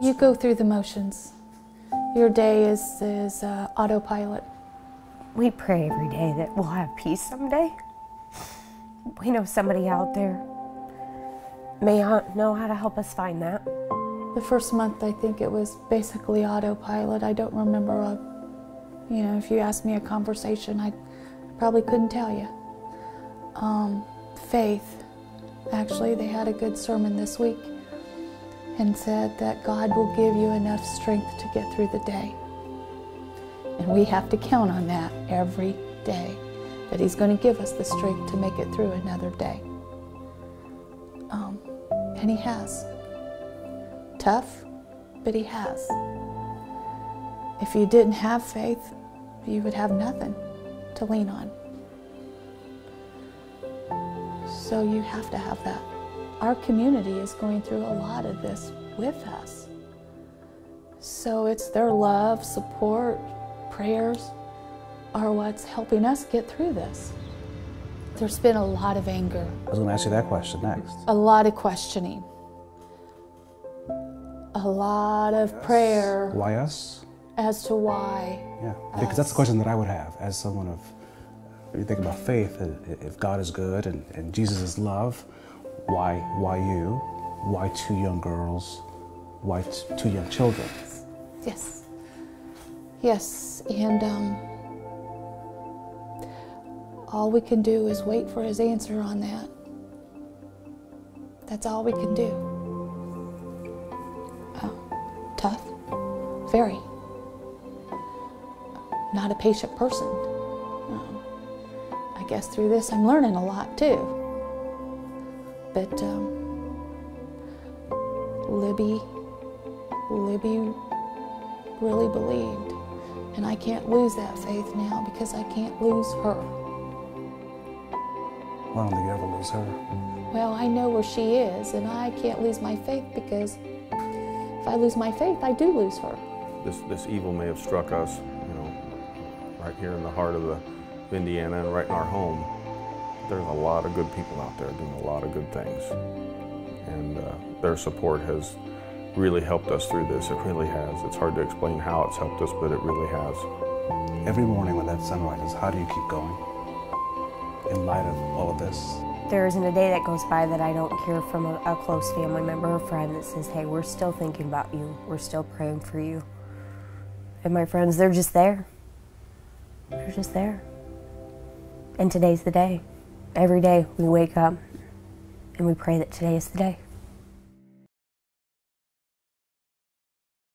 You go through the motions. Your day is autopilot. We pray every day that we'll have peace someday. We know somebody out there may know how to help us find that. The first month, I think it was basically autopilot. I don't remember, you know, if you asked me a conversation, I probably couldn't tell you. Faith, actually, they had a good sermon this week and said that God will give you enough strength to get through the day. And we have to count on that every day, that He's going to give us the strength to make it through another day. And He has. Tough, but He has. If you didn't have faith, you would have nothing to lean on. So you have to have that. Our community is going through a lot of this with us. So it's their love, support, prayers are what's helping us get through this. There's been a lot of anger. I was going to ask you that question next. A lot of questioning. A lot of prayer. Why us? As to why. Yeah, because that's the question that I would have as someone of, you think about faith, if God is good and Jesus is love, why you? Why two young girls? Why two young children? Yes. Yes, and all we can do is wait for His answer on that. That's all we can do. Tough, very. Not a patient person. I guess through this I'm learning a lot too. But Libby really believed, and I can't lose that faith now because I can't lose her. Well, I don't think you ever lose her. Well, I know where she is, and I can't lose my faith because if I lose my faith, I do lose her. This evil may have struck us, you know, right here in the heart of Indiana and right in our home. There's a lot of good people out there doing a lot of good things. And their support has really helped us through this. It really has. It's hard to explain how it's helped us, but it really has. Every morning when that sun rises, how do you keep going in light of all of this? There isn't a day that goes by that I don't hear from a close family member or friend that says, hey, we're still thinking about you, we're still praying for you. And my friends, they're just there. They're just there. And today's the day. Every day we wake up and we pray that today is the day.